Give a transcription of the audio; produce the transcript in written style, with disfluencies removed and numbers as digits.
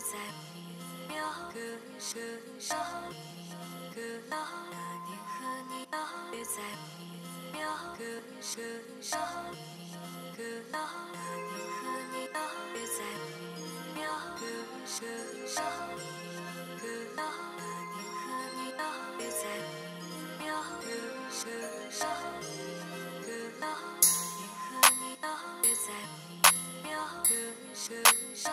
在秒个时少个到那年和你到别在秒个时少个到那年和你到别在秒个时少个到那年和你到别在秒个时少个到那年和你到别在秒个时少。